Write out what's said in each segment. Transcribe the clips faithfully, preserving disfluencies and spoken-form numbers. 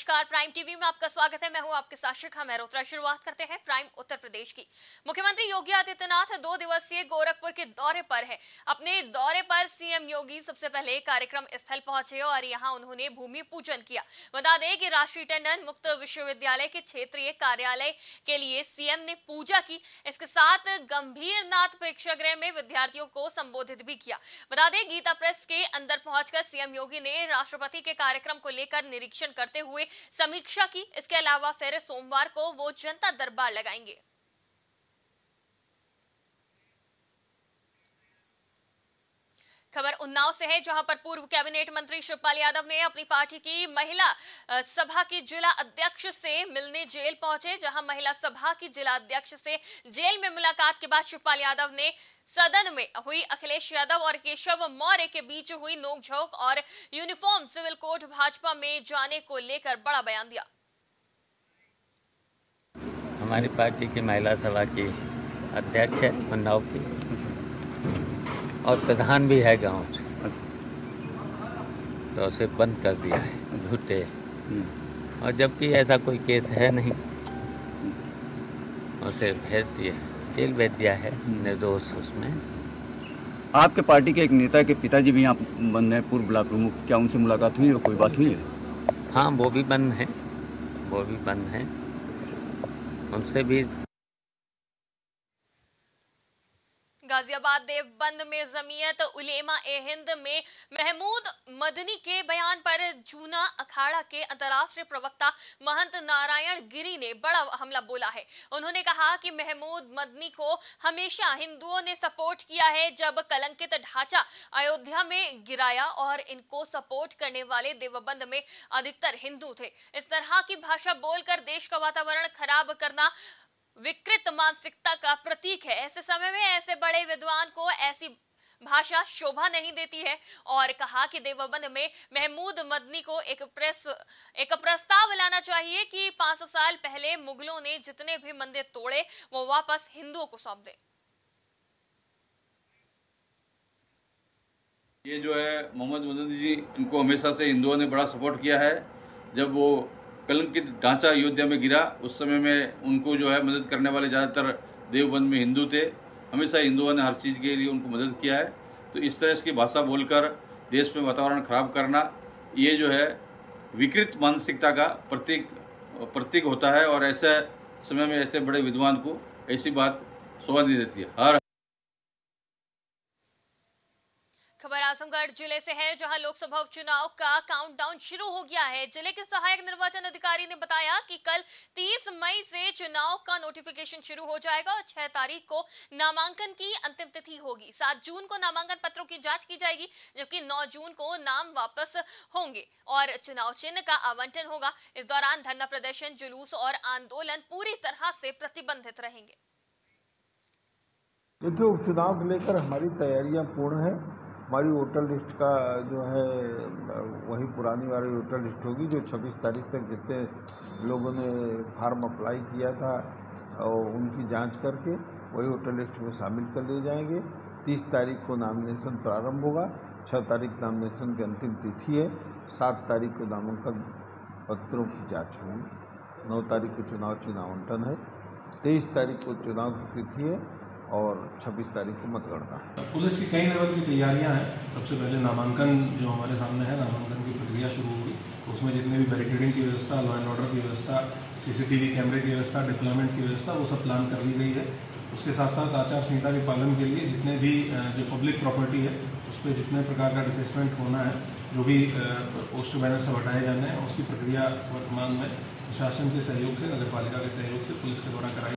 नमस्कार, prime TV में आपका स्वागत है। मैं हूं आपके साथ शिखा मेरोत्रा। शुरुआत करते हैं प्राइम उत्तर प्रदेश की। मुख्यमंत्री योगी आदित्यनाथ दो दिवसीय गोरखपुर के दौरे पर हैं। अपने दौरे पर सीएम योगी सबसे पहले कार्यक्रम स्थल पहुंचे और यहां उन्होंने भूमि पूजन किया। बता दें कि राष्ट्रीय टंडन मुक्त विश्वविद्यालय के क्षेत्रीय कार्यालय के लिए सीएम ने पूजा की। इसके साथ गंभीरनाथ प्रेक्षागृह में विद्यार्थियों को संबोधित भी किया। बता दें गीता प्रेस के अंदर पहुंचकर सीएम योगी ने राष्ट्रपति के कार्यक्रम को लेकर निरीक्षण करते हुए समीक्षा की। इसके अलावा फिर सोमवार को वो जनता दरबार लगाएंगे। खबर उन्नाव से है, जहां पर पूर्व कैबिनेट मंत्री शिवपाल यादव ने अपनी पार्टी की महिला सभा की जिला अध्यक्ष से मिलने जेल पहुंचे। जहां महिला सभा की जिला अध्यक्ष से जेल में मुलाकात के बाद शिवपाल यादव ने सदन में हुई अखिलेश यादव और केशव मौर्य के बीच हुई नोकझोंक और यूनिफॉर्म सिविल कोड भाजपा में जाने को लेकर बड़ा बयान दिया। हमारी पार्टी की महिला सभा की अध्यक्ष है उन्नाव की और प्रधान भी है गांव से, तो उसे बंद कर दिया है झूठे, और जबकि ऐसा कोई केस है नहीं, उसे भेज दिया, जेल भेज दिया है निर्दोष। उसमें आपके पार्टी के एक नेता के पिताजी भी यहाँ बंद हैं, पूर्व ब्लॉक प्रमुख, क्या उनसे मुलाकात हुई और कोई बात हुई है? हाँ, वो भी बंद हैं, वो भी बंद हैं, उनसे भी। गाजियाबाद देवबंद में जमीयत उलेमा ए हिंद में महमूद मदनी के बयान पर जूना अखाड़ा के अंतर्राष्ट्रीय प्रवक्ता महंत नारायण गिरी ने बड़ा हमला बोला है। उन्होंने कहा कि महमूद मदनी को हमेशा हिंदुओं ने सपोर्ट किया है। जब कलंकित ढांचा अयोध्या में गिराया और इनको सपोर्ट करने वाले देवबंद में अधिकतर हिंदू थे। इस तरह की भाषा बोलकर देश का वातावरण खराब करना विकृत मानसिकता का प्रतीक है। ऐसे समय में ऐसे बड़े विद्वान को ऐसी भाषा शोभा नहीं देती है। और कहा कि देवबंद में महमूद मदनी को एक प्रेस एक प्रस्ताव लाना चाहिए कि पांच सौ साल पहले मुगलों ने जितने भी मंदिर तोड़े वो वापस हिंदुओं को सौंप दे। ये जो है मोहम्मद मदनी जी, इनको हमेशा से हिंदुओं ने बड़ा सपोर्ट किया है। जब वो कलंकित ढांचा अयोध्या में गिरा, उस समय में उनको जो है मदद करने वाले ज़्यादातर देवबंद में हिंदू थे। हमेशा हिंदुओं ने हर चीज़ के लिए उनको मदद किया है। तो इस तरह की भाषा बोलकर देश में वातावरण खराब करना, ये जो है विकृत मानसिकता का प्रतीक प्रतीक होता है। और ऐसे समय में ऐसे बड़े विद्वान को ऐसी बात शोभा नहीं देती है। हर खबर आजमगढ़ जिले से है, जहां लोकसभा उपचुनाव का काउंटडाउन शुरू हो गया है। जिले के सहायक निर्वाचन अधिकारी ने बताया कि कल तीस मई से चुनाव का नोटिफिकेशन शुरू हो जाएगा और छह तारीख को नामांकन की अंतिम तिथि होगी। सात जून को नामांकन पत्रों की जांच की जाएगी, जबकि नौ जून को नाम वापस होंगे और चुनाव चिन्ह का आवंटन होगा। इस दौरान धरना प्रदर्शन, जुलूस और आंदोलन पूरी तरह से प्रतिबंधित रहेंगे। क्योंकि उपचुनाव को लेकर हमारी तैयारियां पूर्ण है। हमारी वोटर लिस्ट का जो है वही पुरानी वाली वोटर लिस्ट होगी, जो छब्बीस तारीख तक जितने लोगों ने फार्म अप्लाई किया था और उनकी जांच करके वही वोटर लिस्ट में शामिल कर लिए जाएंगे। तीस तारीख को नामिनेशन प्रारंभ होगा। छह तारीख नामिनेशन की अंतिम तिथि है। सात तारीख को नामांकन पत्रों की जांच होगी। नौ तारीख को चुनाव चिन्ह आवंटन है। तेईस तारीख को चुनाव की तिथि है और छब्बीस तारीख को मतगणना। पुलिस की कई लेवल की तैयारियां हैं। सबसे पहले नामांकन जो हमारे सामने है, नामांकन की प्रक्रिया शुरू होगी। उसमें जितने भी बैरिकेडिंग की व्यवस्था, लॉ एंड ऑर्डर की व्यवस्था, सीसीटीवी कैमरे की व्यवस्था, डिप्लॉयमेंट की व्यवस्था, वो सब प्लान कर ली गई है। उसके साथ साथ आचार संहिता के पालन के लिए जितने भी जो पब्लिक प्रॉपर्टी है उस पर जितने प्रकार का डिफेसमेंट होना है, जो भी पोस्टर बैनर सब हटाए जाने हैं, उसकी प्रक्रिया वर्तमान में प्रशासन के सहयोग से, नगर पालिका के सहयोग से पुलिस के द्वारा कराई।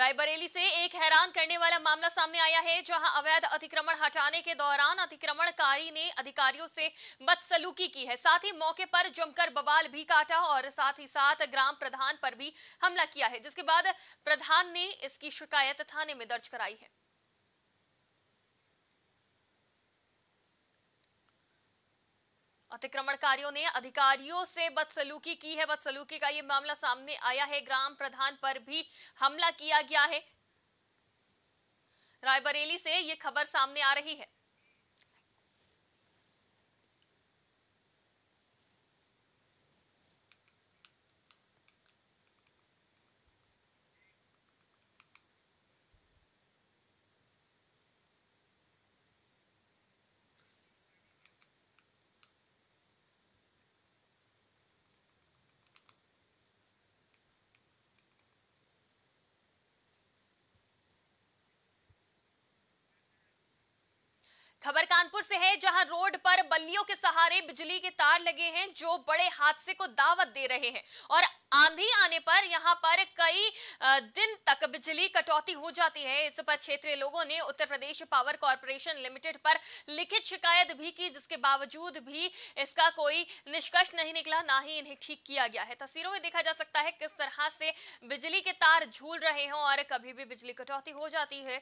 रायबरेली से एक हैरान करने वाला मामला सामने आया है, जहां अवैध अतिक्रमण हटाने के दौरान अतिक्रमणकारी ने अधिकारियों से बदसलूकी की है। साथ ही मौके पर जमकर बवाल भी काटा और साथ ही साथ ग्राम प्रधान पर भी हमला किया है, जिसके बाद प्रधान ने इसकी शिकायत थाने में दर्ज कराई है। अतिक्रमणकारियों ने अधिकारियों से बदसलूकी की है। बदसलूकी का यह मामला सामने आया है। ग्राम प्रधान पर भी हमला किया गया है। रायबरेली से ये खबर सामने आ रही है। खबर कानपुर से है, जहां रोड पर बल्लियों के सहारे बिजली के तार लगे हैं जो बड़े हादसे को दावत दे रहे हैं और आंधी आने पर यहां पर कई दिन तक बिजली कटौती हो जाती है। इस पर क्षेत्रीय लोगों ने Uttar Pradesh power corporation limited पर लिखित शिकायत भी की, जिसके बावजूद भी इसका कोई निष्कर्ष नहीं निकला, ना ही इन्हें ठीक किया गया है। तस्वीरों में देखा जा सकता है किस तरह से बिजली के तार झूल रहे हैं और कभी भी बिजली कटौती हो जाती है।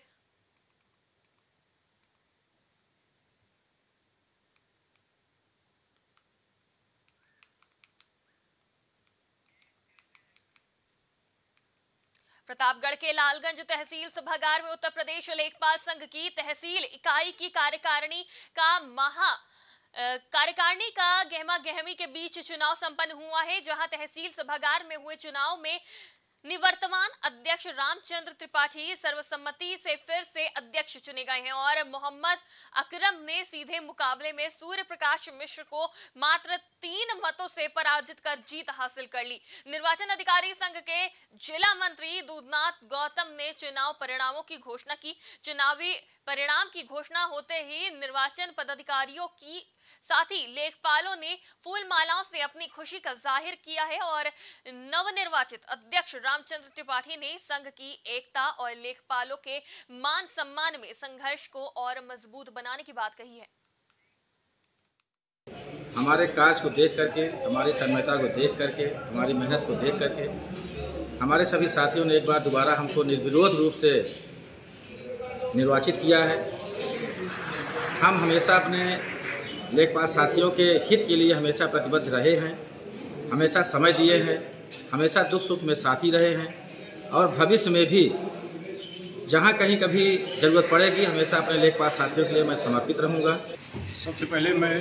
प्रतापगढ़ के लालगंज तहसील सभागार में उत्तर प्रदेश लेखपाल संघ की तहसील इकाई की कार्यकारिणी का महा कार्यकारिणी का गहमा गहमी के बीच चुनाव संपन्न हुआ है, जहां तहसील सभागार में हुए चुनाव में निवर्तमान अध्यक्ष रामचंद्र त्रिपाठी सर्वसम्मति से फिर से अध्यक्ष चुने गए हैं और मोहम्मद अकरम ने सीधे मुकाबले में सूर्यप्रकाश मिश्र को मात्र तीन मतों से पराजित कर जीत हासिल कर ली। निर्वाचन अधिकारी संघ के जिला मंत्री दुधनाथ गौतम ने चुनाव परिणामों की घोषणा की। चुनावी परिणाम की घोषणा होते ही निर्वाचन पदाधिकारियों की साथ ही लेखपालों ने फूलमालाओं से अपनी खुशी का जाहिर किया है और नवनिर्वाचित अध्यक्ष रामचंद्र त्रिपाठी ने संघ की एकता और लेखपालों के मान सम्मान में संघर्ष को और मजबूत बनाने की बात कही है। हमारे कार्य को देख करके, हमारी तन्मयता को देख करके, हमारी मेहनत को देख करके हमारे सभी साथियों ने एक बार दोबारा हमको निर्विरोध रूप से निर्वाचित किया है। हम हमेशा अपने लेखपाल साथियों के हित के लिए हमेशा प्रतिबद्ध रहे हैं, हमेशा समय दिए हैं, हमेशा दुख सुख में साथी रहे हैं और भविष्य में भी जहां कहीं कभी ज़रूरत पड़ेगी हमेशा अपने लेखपाल साथियों के लिए मैं समर्पित रहूंगा। सबसे पहले मैं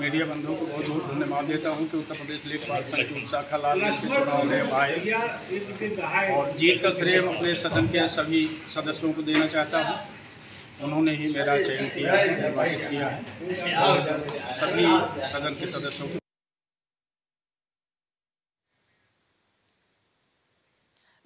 मीडिया बंधुओं को बहुत बहुत धन्यवाद देता हूं कि उत्तर प्रदेश लेखपाल संघ की शाखा लालगंज के चुनाव में आए और जीत का श्रेय अपने सदन के सभी सदस्यों को देना चाहता हूँ। उन्होंने ही मेरा चयन किया है, निर्वाचित किया है और सभी सदन के सदस्यों को।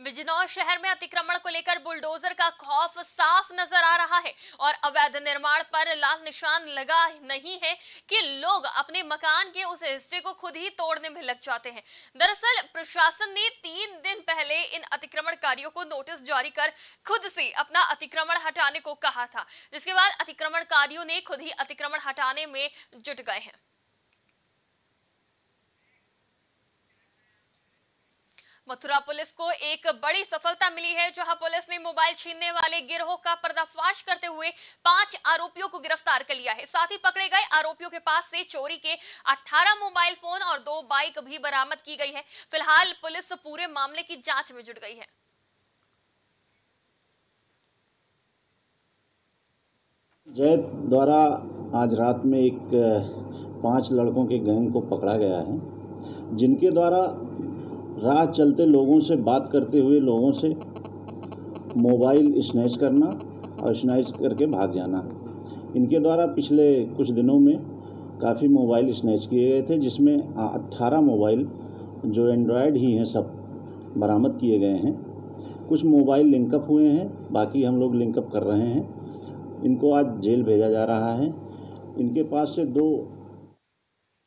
बिजनौर शहर में अतिक्रमण को लेकर बुलडोजर का खौफ साफ नजर आ रहा है और अवैध निर्माण पर लाल निशान लगा नहीं है कि लोग अपने मकान के उस हिस्से को खुद ही तोड़ने में लग जाते हैं। दरअसल प्रशासन ने तीन दिन पहले इन अतिक्रमणकारियों को नोटिस जारी कर खुद से अपना अतिक्रमण हटाने को कहा था, जिसके बाद अतिक्रमणकारियों ने खुद ही अतिक्रमण हटाने में जुट गए हैं। मथुरा पुलिस को एक बड़ी सफलता मिली है, जहां पुलिस ने मोबाइल छीनने वाले गिरोह का पर्दाफाश करते हुए पांच आरोपियों को गिरफ्तार कर लिया है। साथ ही पकड़े गए आरोपियों के पास से चोरी के अठारह मोबाइल फोन और दो बाइक भी बरामद की गई है। फिलहाल पुलिस पूरे मामले की जांच में जुट गई है। जैत द्वारा आज रात में एक पांच लड़कों के गैंग को पकड़ा गया है, जिनके द्वारा राह चलते लोगों से बात करते हुए लोगों से मोबाइल स्नैच करना और स्नैच करके भाग जाना। इनके द्वारा पिछले कुछ दिनों में काफ़ी मोबाइल स्नैच किए गए थे, जिसमें अट्ठारह मोबाइल जो एंड्रॉयड ही हैं सब बरामद किए गए हैं। कुछ मोबाइल लिंकअप हुए हैं, बाकी हम लोग लिंकअप कर रहे हैं। इनको आज जेल भेजा जा रहा है। इनके पास से दो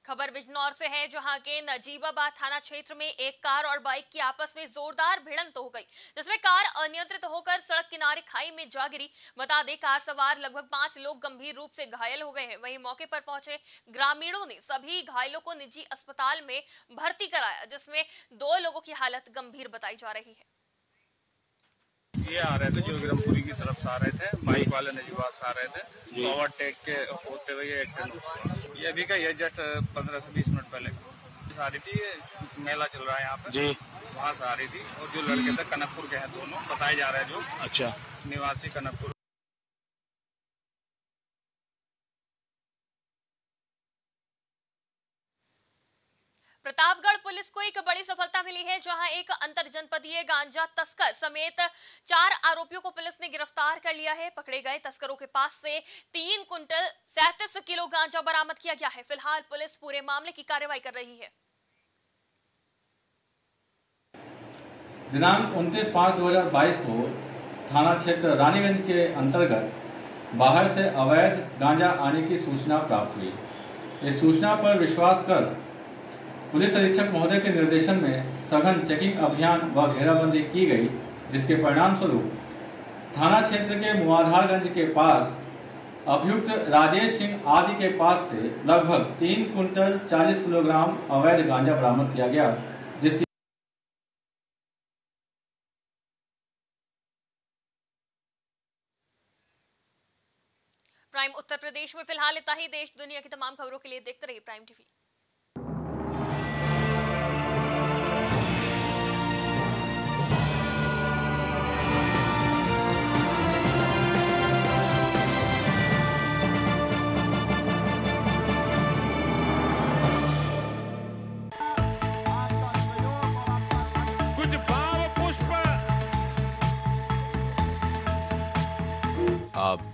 खबर बिजनौर से है, जहां के नजीबाबाद थाना क्षेत्र में एक कार और बाइक की आपस में जोरदार भिड़ंत हो गई, जिसमें कार अनियंत्रित होकर सड़क किनारे खाई में जा गिरी। बता दें कार सवार लगभग पांच लोग गंभीर रूप से घायल हो गए हैं। वहीं मौके पर पहुंचे ग्रामीणों ने सभी घायलों को निजी अस्पताल में भर्ती कराया, जिसमें दो लोगों की हालत गंभीर बताई जा रही है। ये आ रहे थे जोगिरामपुरी की तरफ से आ रहे थे, बाइक वाले नजीबाबाद से आ रहे थे, ओवरटेक के होते हुए एक्सीडेंट। ये अभी का ये जस्ट पंद्रह से बीस मिनट पहले आ रही थी, मेला चल रहा है यहाँ पे, वहाँ से आ रही थी और जो लड़के थे कनकपुर के हैं, दोनों बताए जा रहे हैं जो अच्छा निवासी कनकपुर। प्रतापगढ़ पुलिस को एक बड़ी सफलता मिली है, जहां एक अंतर जनपदीय गांजा तस्कर समेत चार आरोपियों को पुलिस ने गिरफ्तार कर लिया है। पकड़े गए तस्करों के पास से तीन कुंटल सैंतीस किलो गांजा बरामद किया गया है। फिलहाल पुलिस पूरे मामले की कार्रवाई कर रही है। दिनांक उनतीस पाँच दो हजार बाईस को थाना क्षेत्र रानीगंज के अंतर्गत बाहर से अवैध गांजा आने की सूचना प्राप्त हुई। इस सूचना पर विश्वास कर पुलिस अधीक्षक महोदय के निर्देशन में सघन चेकिंग अभियान व घेराबंदी की गई, जिसके परिणामस्वरूप थाना क्षेत्र के मुआधारगंज के पास अभियुक्त राजेश सिंह आदि के पास से लगभग तीन कुंटल चालीस किलोग्राम अवैध गांजा बरामद किया गया, जिसकी प्राइम उत्तर प्रदेश में फिलहाल इतना ही। देश दुनिया की तमाम खबरों के लिए देखते रहिए प्राइम टीवी। कुछ भाव पुष्प आप